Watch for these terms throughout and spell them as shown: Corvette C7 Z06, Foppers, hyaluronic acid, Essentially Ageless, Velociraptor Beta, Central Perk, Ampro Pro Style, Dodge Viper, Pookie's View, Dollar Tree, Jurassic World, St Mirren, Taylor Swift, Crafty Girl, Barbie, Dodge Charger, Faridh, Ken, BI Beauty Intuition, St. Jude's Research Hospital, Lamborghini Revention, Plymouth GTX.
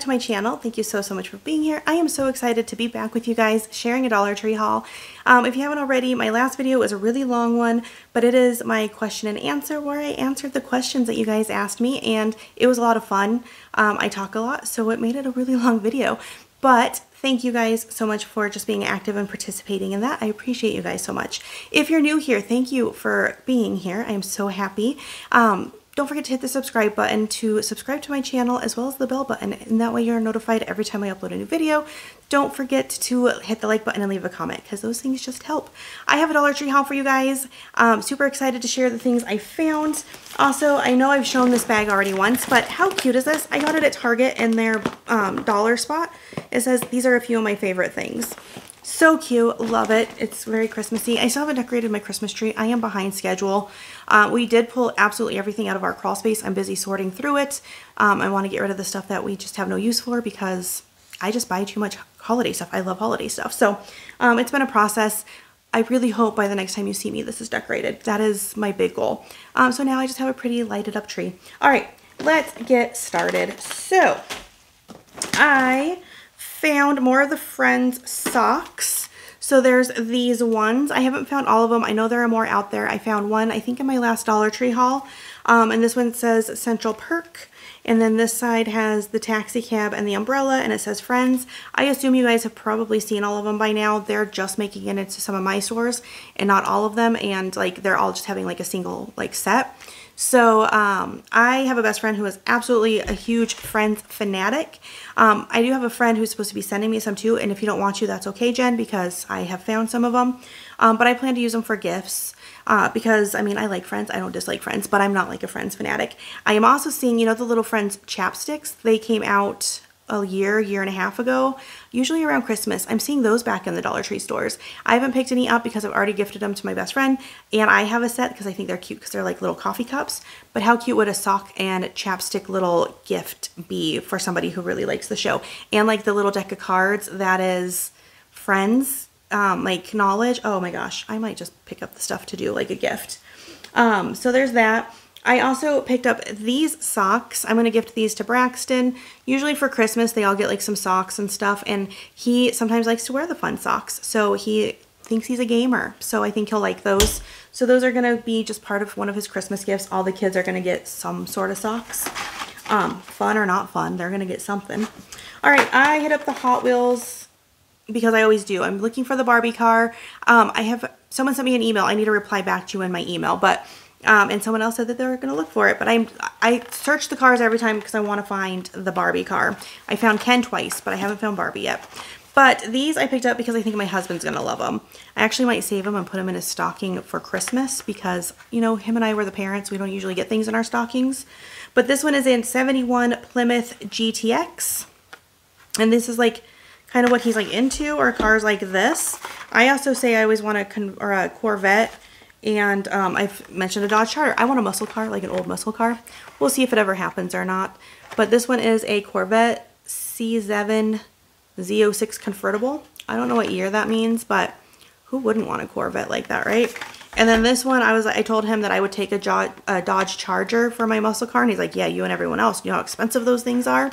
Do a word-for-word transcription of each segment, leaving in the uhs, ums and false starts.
back to my channel. Thank you so, so much for being here. I am so excited to be back with you guys sharing a Dollar Tree haul. Um, if you haven't already, my last video was a really long one, but it is my question and answer where I answered the questions that you guys asked me, and it was a lot of fun. Um, I talk a lot, so it made it a really long video, but thank you guys so much for just being active and participating in that. I appreciate you guys so much. If you're new here, thank you for being here. I am so happy. Um, Don't forget to hit the subscribe button to subscribe to my channel, as well as the bell button, and that way you're notified every time I upload a new video. Don't forget to hit the like button and leave a comment, because those things just help. I have a Dollar Tree haul for you guys. Um, super excited to share the things I found. Also, I know I've shown this bag already once, but how cute is this? I got it at Target in their um, dollar spot. It says, "These are a few of my favorite things." So cute. Love it. It's very Christmassy. I still haven't decorated my Christmas tree. I am behind schedule. Uh, we did pull absolutely everything out of our crawl space. I'm busy sorting through it. Um, I want to get rid of the stuff that we just have no use for, because I just buy too much holiday stuff. I love holiday stuff. So um, it's been a process. I really hope by the next time you see me, this is decorated. That is my big goal. Um, so now I just have a pretty lighted up tree. All right, let's get started. So I found more of the Friends socks. So there's these ones. I haven't found all of them. I know there are more out there. I found one, I think, in my last Dollar Tree haul. Um, and this one says Central Perk. And then this side has the taxi cab and the umbrella, and it says Friends. I assume you guys have probably seen all of them by now. They're just making it into some of my stores and not all of them. And like, they're all just having like a single like set. So um, I have a best friend who is absolutely a huge Friends fanatic. Um, I do have a friend who's supposed to be sending me some too, and if you don't want to, that's okay, Jen, because I have found some of them. Um, but I plan to use them for gifts uh, because, I mean, I like Friends. I don't dislike Friends, but I'm not like a Friends fanatic. I am also seeing, you know, the little Friends chapsticks. They came out a year, year and a half ago, usually around Christmas. I'm seeing those back in the Dollar Tree stores. I haven't picked any up because I've already gifted them to my best friend, and I have a set because I think they're cute, because they're like little coffee cups. But how cute would a sock and chapstick little gift be for somebody who really likes the show? And like the little deck of cards that is Friends, um, like knowledge. Oh my gosh, I might just pick up the stuff to do like a gift. Um, so there's that. I also picked up these socks. I'm going to gift these to Braxton. Usually for Christmas, they all get like some socks and stuff, and he sometimes likes to wear the fun socks. So he thinks he's a gamer, so I think he'll like those. So those are going to be just part of one of his Christmas gifts. All the kids are going to get some sort of socks. Um, fun or not fun, they're going to get something. All right, I hit up the Hot Wheels, because I always do. I'm looking for the Barbie car. Um, I have, someone sent me an email. I need to reply back to you in my email, but Um, and someone else said that they were going to look for it, but I'm, I search the cars every time because I want to find the Barbie car. I found Ken twice, but I haven't found Barbie yet. But these I picked up because I think my husband's going to love them. I actually might save them and put them in his stocking for Christmas, because, you know, him and I were the parents. We don't usually get things in our stockings. But this one is in seventy-one Plymouth G T X. And this is like kind of what he's like into, or cars like this. I also say I always want a, con or a Corvette. And um, I've mentioned a Dodge Charger. I want a muscle car, like an old muscle car. We'll see if it ever happens or not. But this one is a Corvette C seven Z oh six convertible. I don't know what year that means, but who wouldn't want a Corvette like that, right? And then this one, I was, I told him that I would take a, jo a Dodge Charger for my muscle car. And he's like, yeah, you and everyone else. You know how expensive those things are?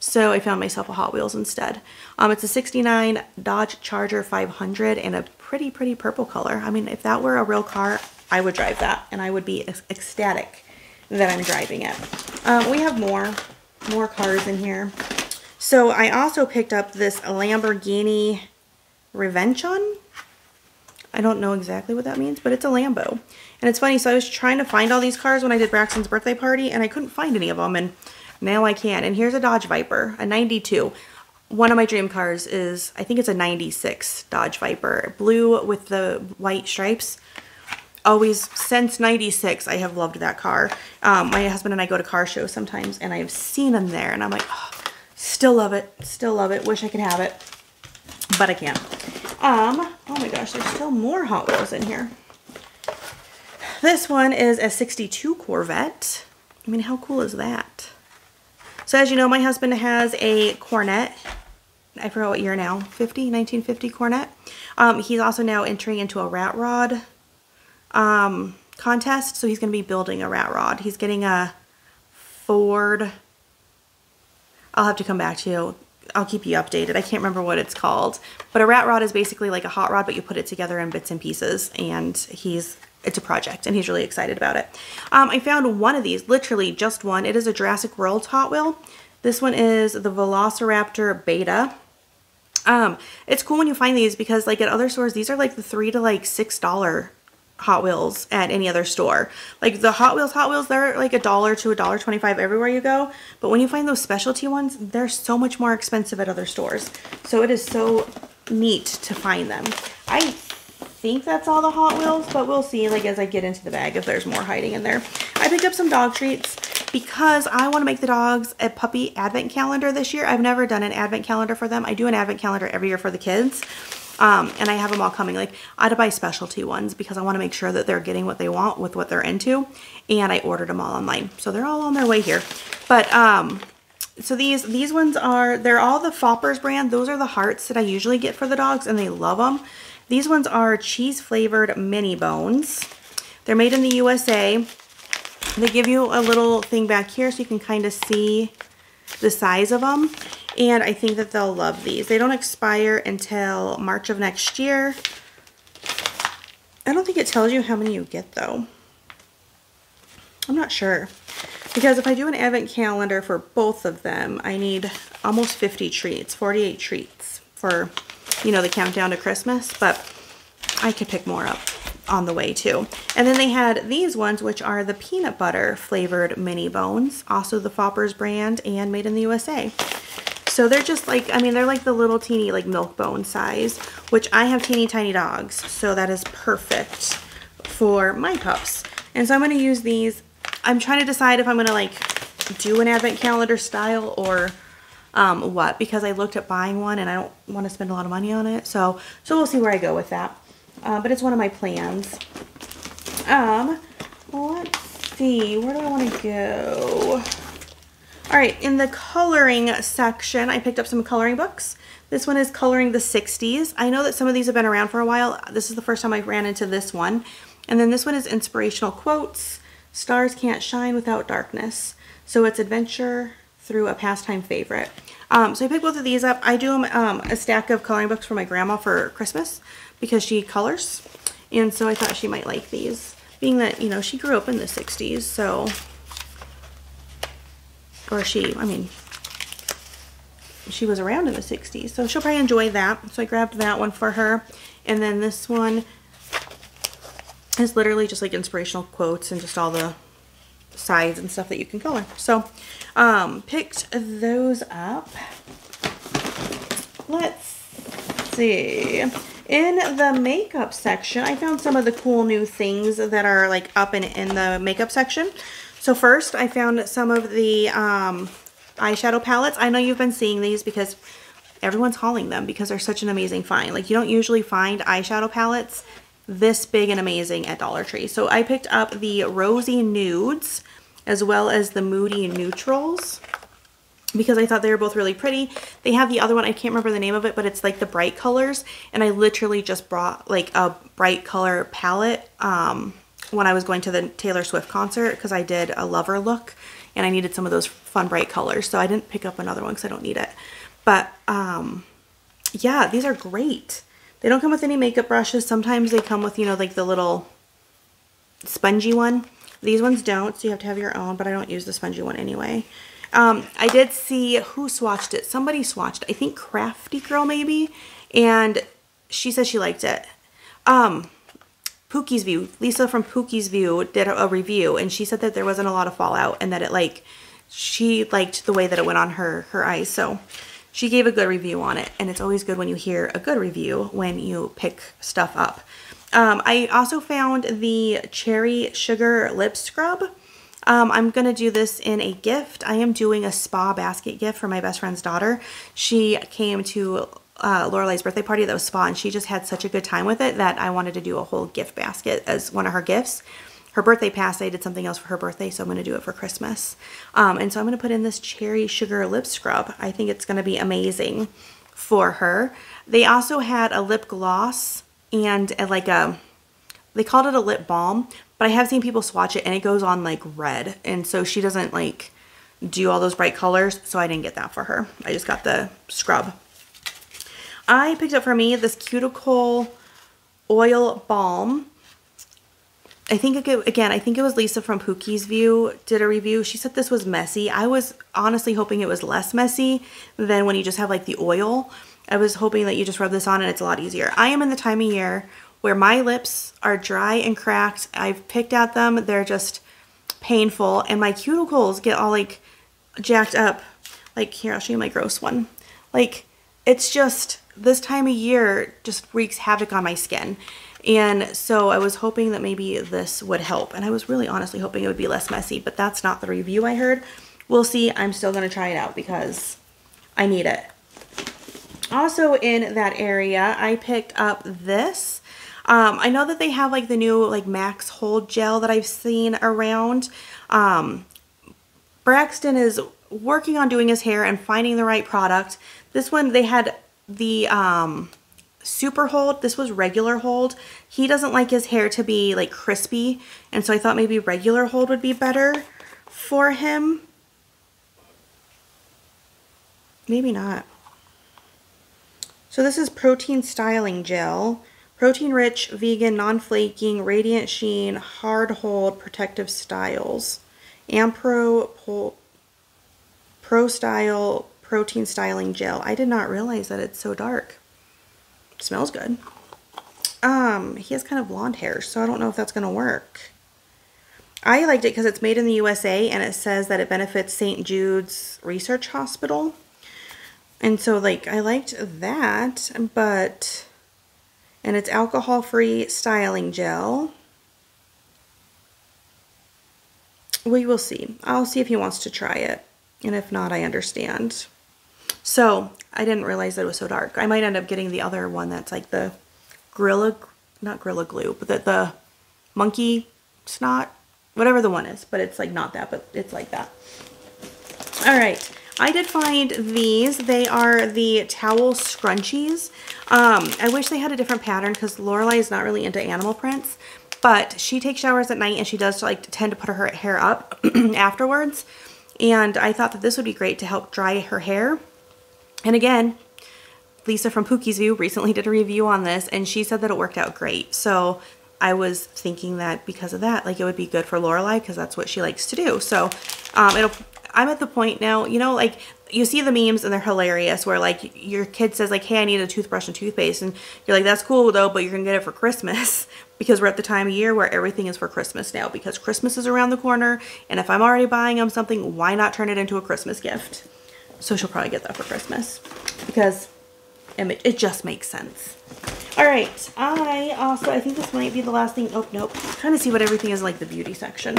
So I found myself a Hot Wheels instead. Um, it's a sixty-nine Dodge Charger five hundred and a pretty, pretty purple color. I mean, if that were a real car, I would drive that, and I would be ecstatic that I'm driving it. Um, we have more, more cars in here. So I also picked up this Lamborghini Revention. I don't know exactly what that means, but it's a Lambo. And it's funny, so I was trying to find all these cars when I did Braxton's birthday party, and I couldn't find any of them, and now I can. And here's a Dodge Viper, a ninety-two. One of my dream cars is, I think it's a ninety-six Dodge Viper, blue with the white stripes. Always, since ninety-six, I have loved that car. Um, my husband and I go to car shows sometimes, and I have seen them there, and I'm like, oh, still love it, still love it. Wish I could have it, but I can't. Um, oh my gosh, there's still more Hot Wheels in here. This one is a sixty-two Corvette. I mean, how cool is that? So as you know, my husband has a Corvette. I forgot what year now, fifty, nineteen fifty Corvette. Um, he's also now entering into a rat rod um, contest. So he's going to be building a rat rod. He's getting a Ford. I'll have to come back to you. I'll keep you updated. I can't remember what it's called, but a rat rod is basically like a hot rod, but you put it together in bits and pieces, and he's, it's a project, and he's really excited about it. Um, I found one of these, literally just one. It is a Jurassic World Hot Wheel. This one is the Velociraptor Beta. Um, it's cool when you find these because like at other stores, these are like the three to like six dollar Hot Wheels at any other store. Like the Hot Wheels Hot Wheels, they're like a dollar to a dollar twenty-five everywhere you go. But when you find those specialty ones, they're so much more expensive at other stores. So it is so neat to find them. I think that's all the Hot Wheels, but we'll see like as I get into the bag if there's more hiding in there. I picked up some dog treats because I want to make the dogs a puppy advent calendar this year. I've never done an advent calendar for them. I do an advent calendar every year for the kids. Um, and I have them all coming. Like I had to buy specialty ones because I want to make sure that they're getting what they want with what they're into. And I ordered them all online. So they're all on their way here. But um, so these, these ones are, they're all the Foppers brand. Those are the hearts that I usually get for the dogs and they love them. These ones are cheese flavored mini bones. They're made in the U S A. They give you a little thing back here so you can kind of see the size of them. And I think that they'll love these. They don't expire until March of next year. I don't think it tells you how many you get though. I'm not sure. Because if I do an advent calendar for both of them, I need almost fifty treats, forty-eight treats for, you know, the countdown to Christmas. But I could pick more up on the way too. And then they had these ones, which are the peanut butter flavored mini bones. Also the Foppers brand and made in the U S A. So they're just like, I mean, they're like the little teeny like milk bone size, which I have teeny tiny dogs. So that is perfect for my pups. And so I'm going to use these. I'm trying to decide if I'm going to like do an advent calendar style or um, what, because I looked at buying one and I don't want to spend a lot of money on it. So, so we'll see where I go with that. Uh, but it's one of my plans. Um, let's see, where do I want to go? All right, in the coloring section, I picked up some coloring books. This one is Coloring the sixties. I know that some of these have been around for a while. This is the first time I ran into this one. And then this one is Inspirational Quotes. Stars Can't Shine Without Darkness. So it's adventure through a pastime favorite. Um, so I picked both of these up. I do um, a stack of coloring books for my grandma for Christmas because she colors. And so I thought she might like these, being that, you know, she grew up in the sixties, so... Or she, I mean, she was around in the sixties, so she'll probably enjoy that. So I grabbed that one for her. And then this one is literally just like inspirational quotes and just all the sides and stuff that you can color. So um, picked those up. Let's see. In the makeup section, I found some of the cool new things that are like up and in the makeup section. So first, I found some of the um, eyeshadow palettes. I know you've been seeing these because everyone's hauling them because they're such an amazing find. Like you don't usually find eyeshadow palettes this big and amazing at Dollar Tree. So I picked up the Rosy Nudes as well as the Moody Neutrals because I thought they were both really pretty. They have the other one, I can't remember the name of it, but it's like the bright colors. And I literally just brought like a bright color palette um, when I was going to the Taylor Swift concert because I did a lover look and I needed some of those fun bright colors. So I didn't pick up another one because I don't need it. But um, yeah, these are great. They don't come with any makeup brushes. Sometimes they come with, you know, like the little spongy one. These ones don't, so you have to have your own, but I don't use the spongy one anyway. Um, I did see who swatched it. Somebody swatched, I think Crafty Girl maybe. And she said she liked it. Um, Pookie's View, Lisa from Pookie's View did a review and she said that there wasn't a lot of fallout and that it like, she liked the way that it went on her, her eyes. So she gave a good review on it. And it's always good when you hear a good review when you pick stuff up. Um, I also found the Cherry Sugar Lip Scrub. Um, I'm going to do this in a gift. I am doing a spa basket gift for my best friend's daughter. She came to uh, Lorelai's birthday party that was spa and she just had such a good time with it that I wanted to do a whole gift basket as one of her gifts. Her birthday passed, I did something else for her birthday, so I'm going to do it for Christmas. Um, and so I'm going to put in this Cherry Sugar Lip Scrub. I think it's going to be amazing for her. They also had a lip gloss and a, like a, they called it a lip balm, but I have seen people swatch it and it goes on like red. And so she doesn't like do all those bright colors, so I didn't get that for her. I just got the scrub. I picked up for me this cuticle oil balm. I think, it, again, I think it was Lisa from Pookie's View did a review. She said this was messy. I was honestly hoping it was less messy than when you just have like the oil. I was hoping that you just rub this on and it's a lot easier. I am in the time of year where my lips are dry and cracked. I've picked at them. They're just painful. And my cuticles get all like jacked up. Like here, I'll show you my gross one. Like it's just, this time of year just wreaks havoc on my skin. And so I was hoping that maybe this would help. And I was really honestly hoping it would be less messy, but that's not the review I heard. We'll see. I'm still going to try it out because I need it. Also in that area, I picked up this. Um, I know that they have like the new like Max Hold Gel that I've seen around. Um, Braxton is working on doing his hair and finding the right product. This one, they had the... Um, super hold. This was regular hold. He doesn't like his hair to be like crispy, and so I thought maybe regular hold would be better for him. Maybe not. So this is protein styling gel, protein rich, vegan, non-flaking, radiant sheen, hard hold, protective styles, Ampro Pro Style protein styling gel. I did not realize that it's so dark. Smells good. Um, he has kind of blonde hair, so I don't know if that's going to work. I liked it because it's made in the U S A, and it says that it benefits Saint Jude's Research Hospital. And so, like, I liked that, but... And it's alcohol-free styling gel. We will see. I'll see if he wants to try it. And if not, I understand. So... I didn't realize that it was so dark. I might end up getting the other one that's like the Gorilla, not Gorilla Glue, but the, the monkey snot, whatever the one is, but it's like not that, but it's like that. All right, I did find these. They are the towel scrunchies. Um, I wish they had a different pattern because Lorelai is not really into animal prints, but she takes showers at night and she does like tend to put her hair up afterwards. And I thought that this would be great to help dry her hair. And again, Lisa from Pookie's View recently did a review on this, and she said that it worked out great. So I was thinking that because of that, like it would be good for Lorelai because that's what she likes to do. So um, it'll, I'm at the point now, you know, like you see the memes and they're hilarious where like your kid says like, hey, I need a toothbrush and toothpaste. And you're like, that's cool though, but you're gonna get it for Christmas because we're at the time of year where everything is for Christmas now because Christmas is around the corner. And if I'm already buying them something, why not turn it into a Christmas gift? So she'll probably get that for Christmas because it just makes sense. All right, I also, I think this might be the last thing. Oh, nope. I'm trying to see what everything is like the beauty section.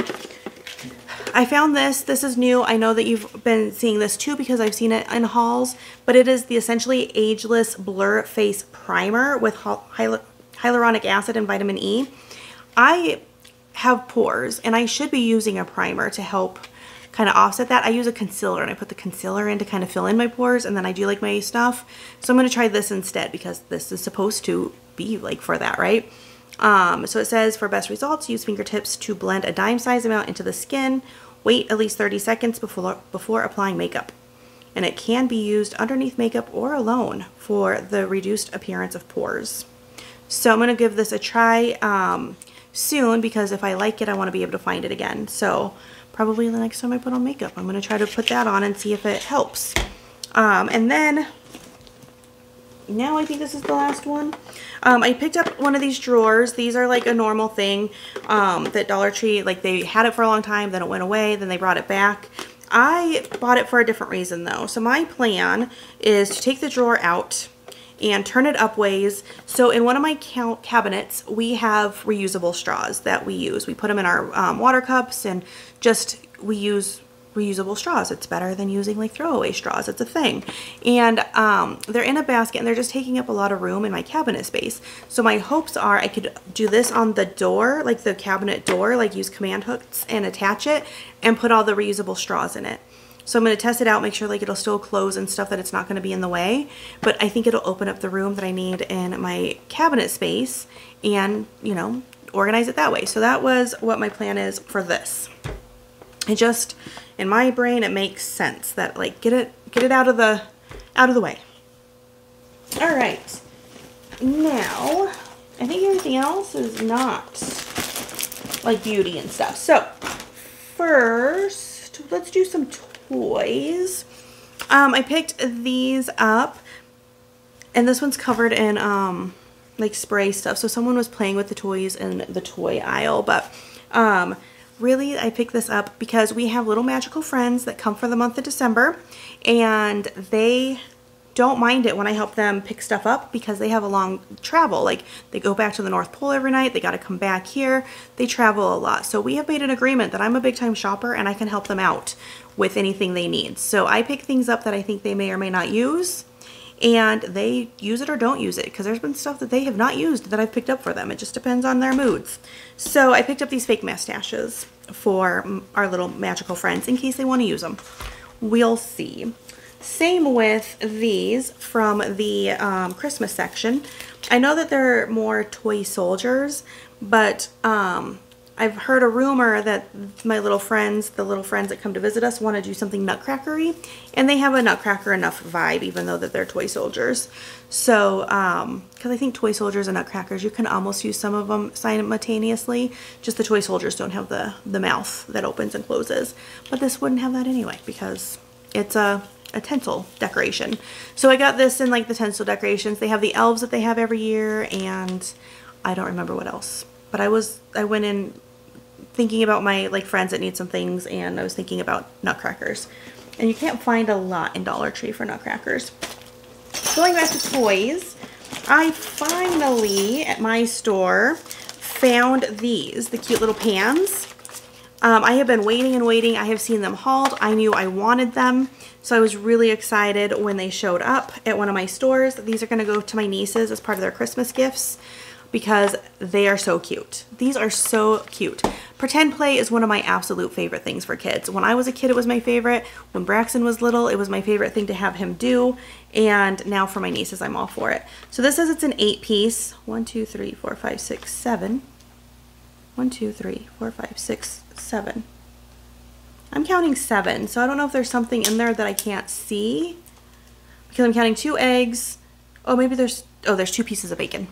I found this, this is new. I know that you've been seeing this too because I've seen it in hauls, but it is the Essentially Ageless Blur Face Primer with hyal hyaluronic acid and vitamin E. I have pores and I should be using a primer to help kind of offset that. I use a concealer and I put the concealer in to kind of fill in my pores, and then I do like my stuff. So I'm going to try this instead because this is supposed to be like for that, right? Um, so it says for best results, use fingertips to blend a dime size amount into the skin. Wait at least thirty seconds before, before applying makeup. And it can be used underneath makeup or alone for the reduced appearance of pores. So I'm going to give this a try um, soon because if I like it, I want to be able to find it again. So probably the next time I put on makeup, I'm going to try to put that on and see if it helps. Um, and then, now I think this is the last one. Um, I picked up one of these drawers. These are like a normal thing um, that Dollar Tree, like they had it for a long time, then it went away, then they brought it back. I bought it for a different reason though. So my plan is to take the drawer out and turn it up ways. So in one of my cabinets, we have reusable straws that we use. We put them in our um, water cups and just, we use reusable straws. It's better than using like throwaway straws. It's a thing. And um, they're in a basket and they're just taking up a lot of room in my cabinet space. So my hopes are I could do this on the door, like the cabinet door, like use command hooks and attach it and put all the reusable straws in it. So I'm going to test it out, make sure like it'll still close and stuff, that it's not going to be in the way, but I think it'll open up the room that I need in my cabinet space and, you know, organize it that way. So that was what my plan is for this. It just, in my brain, it makes sense that, like, get it get it out of the out of the way. All right, now I think everything else is not like beauty and stuff. So first, let's do some toys. Um, I picked these up, and this one's covered in um like spray stuff. So someone was playing with the toys in the toy aisle, but um. Really, I picked this up because we have little magical friends that come for the month of December, and they don't mind it when I help them pick stuff up because they have a long travel. Like, they go back to the North Pole every night, they got to come back here, they travel a lot. So we have made an agreement that I'm a big time shopper and I can help them out with anything they need. So I pick things up that I think they may or may not use, and they use it or don't use it, because there's been stuff that they have not used that I've picked up for them. It just depends on their moods. So I picked up these fake mustaches for our little magical friends in case they want to use them. We'll see. Same with these from the um, Christmas section. I know that they're more toy soldiers, but um, I've heard a rumor that my little friends, the little friends that come to visit us, want to do something nutcrackery, and they have a nutcracker enough vibe, even though that they're toy soldiers. So, because um, I think toy soldiers and nutcrackers, you can almost use some of them simultaneously. Just the toy soldiers don't have the the mouth that opens and closes, but this wouldn't have that anyway because it's a a tinsel decoration. So I got this in like the tinsel decorations. They have the elves that they have every year, and I don't remember what else. But I was I went in thinking about my like friends that need some things, and I was thinking about nutcrackers, and you can't find a lot in Dollar Tree for nutcrackers. Going back to toys, I finally at my store found these, the cute little pans. um, I have been waiting and waiting. I have seen them hauled. I knew I wanted them, so I was really excited when they showed up at one of my stores. These are going to go to my nieces as part of their Christmas gifts because they are so cute. These are so cute. Pretend play is one of my absolute favorite things for kids. When I was a kid, it was my favorite. When Braxton was little, it was my favorite thing to have him do. And now for my nieces, I'm all for it. So this says it's an eight piece. One, two, three, four, five, six, seven. One, two, three, four, five, six, seven. I'm counting seven, so I don't know if there's something in there that I can't see because I'm counting two eggs. Oh, maybe there's, oh, there's two pieces of bacon.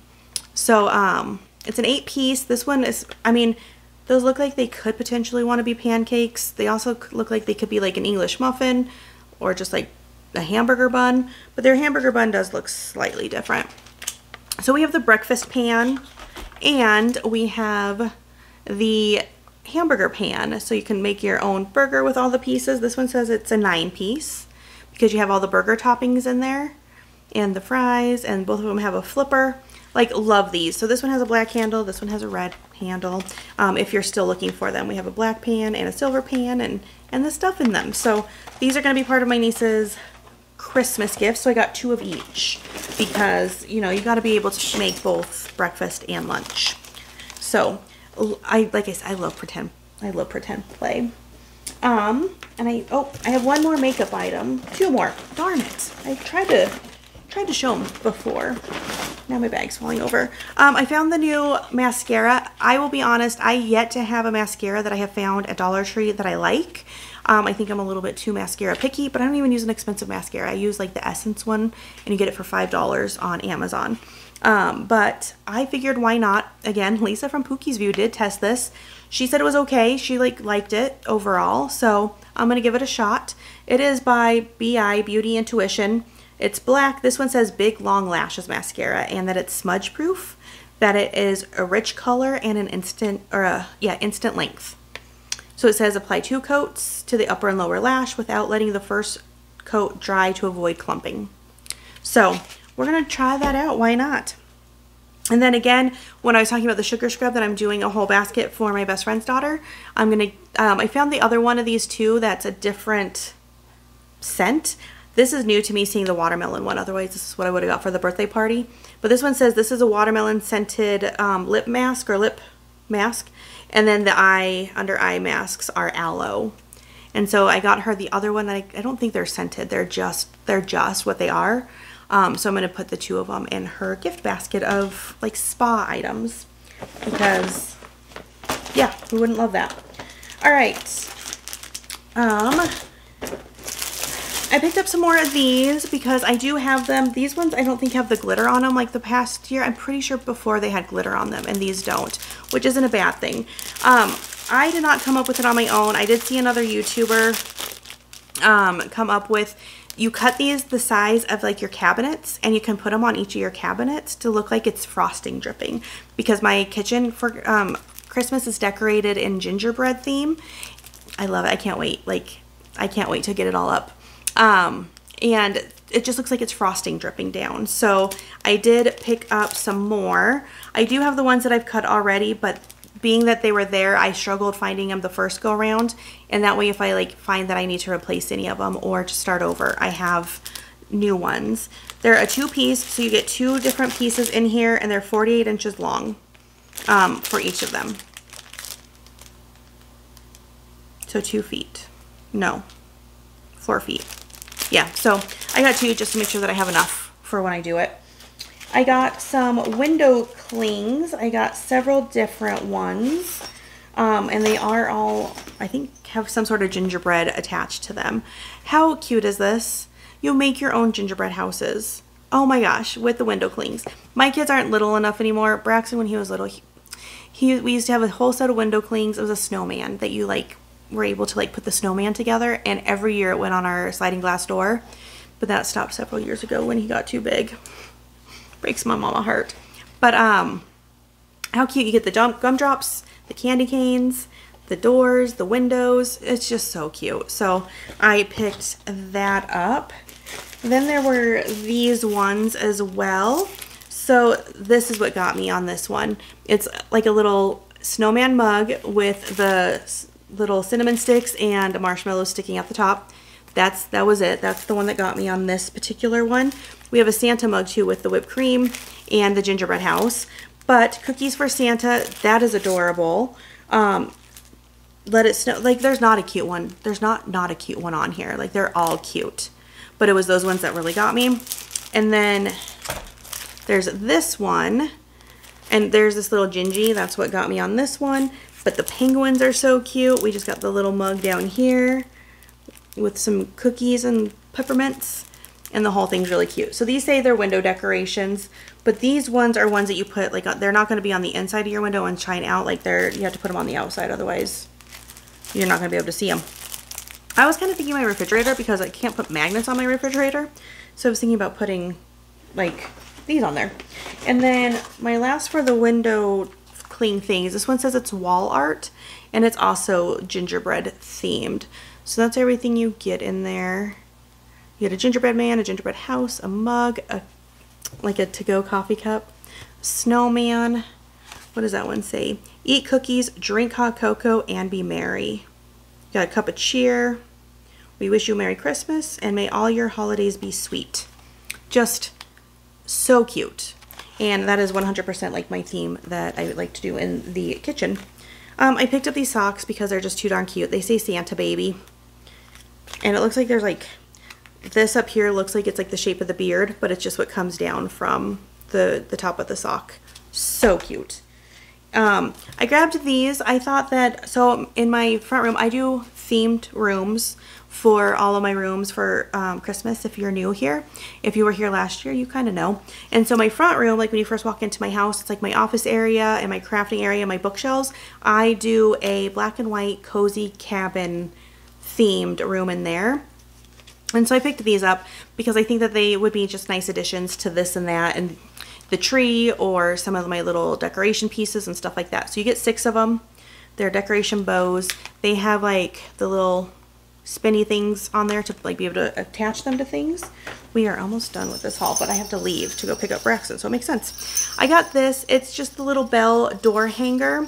So um, it's an eight piece. This one is, I mean, those look like they could potentially want to be pancakes. They also look like they could be like an English muffin or just like a hamburger bun, but their hamburger bun does look slightly different. So we have the breakfast pan and we have the hamburger pan. So you can make your own burger with all the pieces. This one says it's a nine piece because you have all the burger toppings in there and the fries, and both of them have a flipper. Like, love these. So this one has a black handle, this one has a red handle. Um, if you're still looking for them, we have a black pan and a silver pan and, and the stuff in them. So these are gonna be part of my niece's Christmas gift. So I got two of each because, you know, you gotta be able to make both breakfast and lunch. So I, like I said, I love pretend, I love pretend play. Um, and I, oh, I have one more makeup item, two more, darn it. I tried to, tried to show them before. Now my bag's falling over. Um, I found the new mascara. I will be honest, I yet to have a mascara that I have found at Dollar Tree that I like. Um, I think I'm a little bit too mascara picky, but I don't even use an expensive mascara. I use like the Essence one, and you get it for five dollars on Amazon. Um, but I figured why not? Again, Lisa from Pookie's View did test this. She said it was okay. She like liked it overall, so I'm gonna give it a shot. It is by B I Beauty Intuition. It's black. This one says Big Long Lashes Mascara, and that it's smudge proof, that it is a rich color and an instant, or a, yeah, instant length. So it says apply two coats to the upper and lower lash without letting the first coat dry to avoid clumping. So we're going to try that out. Why not? And then again, when I was talking about the sugar scrub that I'm doing a whole basket for my best friend's daughter, I'm going to, um, I found the other one of these two that's a different scent. This is new to me, seeing the watermelon one. Otherwise, this is what I would have got for the birthday party. But this one says this is a watermelon scented um, lip mask or lip mask. And then the eye, under eye masks are aloe. And so I got her the other one that I, I don't think they're scented. They're just, they're just what they are. Um, so I'm going to put the two of them in her gift basket of like spa items because yeah, who wouldn't love that? All right. Um, I picked up some more of these because I do have them. These ones I don't think have the glitter on them like the past year. I'm pretty sure before they had glitter on them and these don't, which isn't a bad thing. Um, I did not come up with it on my own. I did see another YouTuber um, come up with, you cut these the size of like your cabinets and you can put them on each of your cabinets to look like it's frosting dripping, because my kitchen for um, Christmas is decorated in gingerbread theme. I love it. I can't wait. Like, I can't wait to get it all up. Um, and it just looks like it's frosting dripping down. So I did pick up some more. I do have the ones that I've cut already, but being that they were there, I struggled finding them the first go round. And that way, if I like find that I need to replace any of them or to start over, I have new ones. They're a two piece. So you get two different pieces in here, and they're forty-eight inches long, um, for each of them. So two feet, no, four feet. Yeah, so I got two just to make sure that I have enough for when I do it. I got some window clings. I got several different ones, um, and they are all, I think, have some sort of gingerbread attached to them. How cute is this? You make your own gingerbread houses. Oh my gosh, with the window clings. My kids aren't little enough anymore. Braxton, when he was little, he, he we used to have a whole set of window clings. It was a snowman that you like, we're able to like put the snowman together, and every year it went on our sliding glass door, but that stopped several years ago when he got too big. Breaks my mama heart. But um, how cute. You get the gum gumdrops, the candy canes, the doors, the windows. It's just so cute. So I picked that up. Then there were these ones as well. So this is what got me on this one. It's like a little snowman mug with the little cinnamon sticks and a marshmallow sticking at the top. That's, that was it. That's the one that got me on this particular one. We have a Santa mug too with the whipped cream and the gingerbread house, but Cookies for Santa, that is adorable. Um, let it snow. Like, there's not a cute one. There's not, not a cute one on here. Like, they're all cute, but it was those ones that really got me. And then there's this one, and there's this little Gingy. That's what got me on this one. But the penguins are so cute. We just got the little mug down here with some cookies and peppermints, and the whole thing's really cute. So these say they're window decorations, but these ones are ones that you put, like, they're not going to be on the inside of your window and shine out. Like, they're, you have to put them on the outside, otherwise you're not going to be able to see them. I was kind of thinking my refrigerator, because I can't put magnets on my refrigerator, so I was thinking about putting like these on there. And then my last for the window things. This one says it's wall art, and it's also gingerbread themed. So that's everything you get in there. You get a gingerbread man, a gingerbread house, a mug, a like a to-go coffee cup, snowman. What does that one say? Eat cookies, drink hot cocoa, and be merry. You got a cup of cheer. We wish you Merry Christmas, and may all your holidays be sweet. Just so cute. And that is one hundred percent like my theme that I would like to do in the kitchen. Um, I picked up these socks because they're just too darn cute. They say Santa Baby. And it looks like there's like, this up here looks like it's like the shape of the beard, but it's just what comes down from the, the top of the sock. So cute. Um, I grabbed these. I thought that, so in my front room, I do themed rooms for all of my rooms for um, Christmas. If you're new here, if you were here last year, you kind of know. And so my front room, like when you first walk into my house, it's like my office area and my crafting area and my bookshelves. I do a black and white cozy cabin themed room in there. And so I picked these up because I think that they would be just nice additions to this and that and the tree or some of my little decoration pieces and stuff like that. So you get six of them. They're decoration bows. They have like the little spinny things on there to like be able to attach them to things. We are almost done with this haul, but I have to leave to go pick up Braxton, so it makes sense. I got this. It's just the little bell door hanger.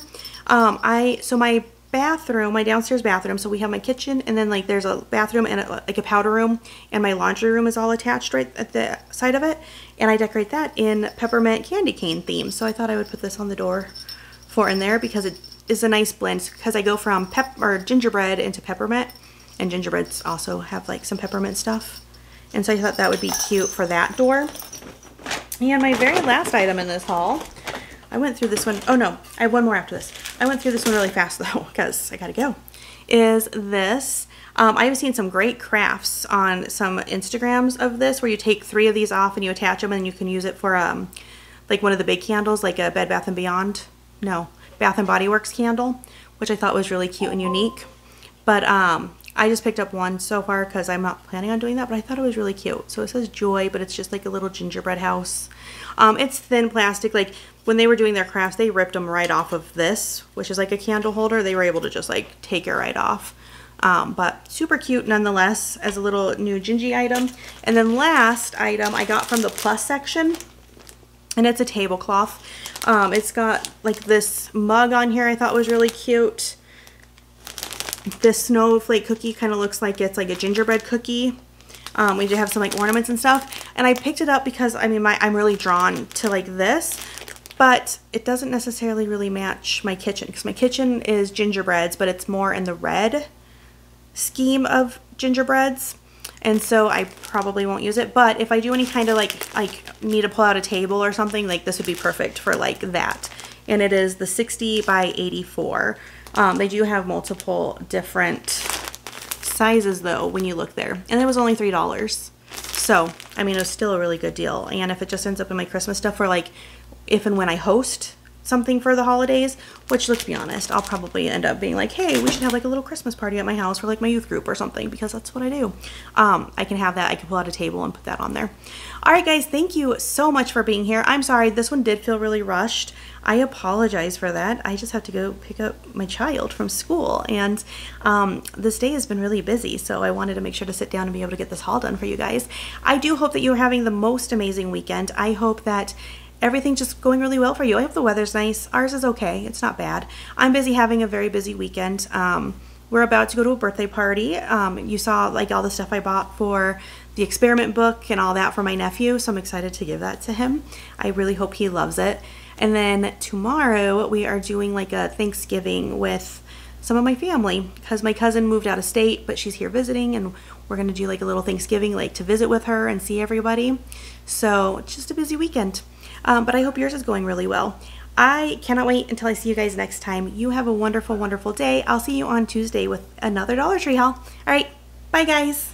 Um, I so my bathroom, my downstairs bathroom, so we have my kitchen, and then like there's a bathroom and a, like a powder room, and my laundry room is all attached right at the side of it, and I decorate that in peppermint candy cane theme. So I thought I would put this on the door for in there because it is a nice blend, because I go from pep or gingerbread into peppermint. And gingerbreads also have like some peppermint stuff. And so I thought that would be cute for that door. And my very last item in this haul, I went through this one. Oh no, I have one more after this. I went through this one really fast though, because I gotta go, is this. Um, I've seen some great crafts on some Instagrams of this where you take three of these off and you attach them and you can use it for um, like one of the big candles, like a Bed Bath and Beyond. No, Bath and Body Works candle, which I thought was really cute and unique. But um, I just picked up one so far because I'm not planning on doing that, but I thought it was really cute. So it says Joy, but it's just like a little gingerbread house. Um, it's thin plastic. Like when they were doing their crafts, they ripped them right off of this, which is like a candle holder. They were able to just like take it right off. Um, but super cute nonetheless as a little new gingy item. And then last item I got from the plus section, and it's a tablecloth. Um, it's got like this mug on here I thought was really cute. This snowflake cookie kind of looks like it's like a gingerbread cookie. Um, we do have some like ornaments and stuff, and I picked it up because I mean my I'm really drawn to like this, but it doesn't necessarily really match my kitchen because my kitchen is gingerbreads, but it's more in the red scheme of gingerbreads, and so I probably won't use it. But if I do any kind of like like need to pull out a table or something, like this would be perfect for like that. And it is the sixty by eighty-four. Um, they do have multiple different sizes though when you look there, and it was only three dollars, so I mean it was still a really good deal. And if it just ends up in my Christmas stuff for like if and when I host something for the holidays, which let's be honest, I'll probably end up being like, hey, we should have like a little Christmas party at my house for like my youth group or something, because that's what I do. Um, I can have that. I can pull out a table and put that on there. All right, guys, thank you so much for being here. I'm sorry, this one did feel really rushed. I apologize for that. I just have to go pick up my child from school, and um, this day has been really busy, so I wanted to make sure to sit down and be able to get this haul done for you guys. I do hope that you're having the most amazing weekend. I hope that everything's just going really well for you. I hope the weather's nice. Ours is okay. It's not bad. I'm busy having a very busy weekend. Um, we're about to go to a birthday party. Um, you saw like all the stuff I bought for the experiment book and all that for my nephew, so I'm excited to give that to him. I really hope he loves it. And then tomorrow we are doing like a Thanksgiving with some of my family because my cousin moved out of state, but she's here visiting, and we're going to do like a little Thanksgiving like to visit with her and see everybody. So it's just a busy weekend. Um, but I hope yours is going really well. I cannot wait until I see you guys next time. You have a wonderful, wonderful day. I'll see you on Tuesday with another Dollar Tree haul. All right, bye guys.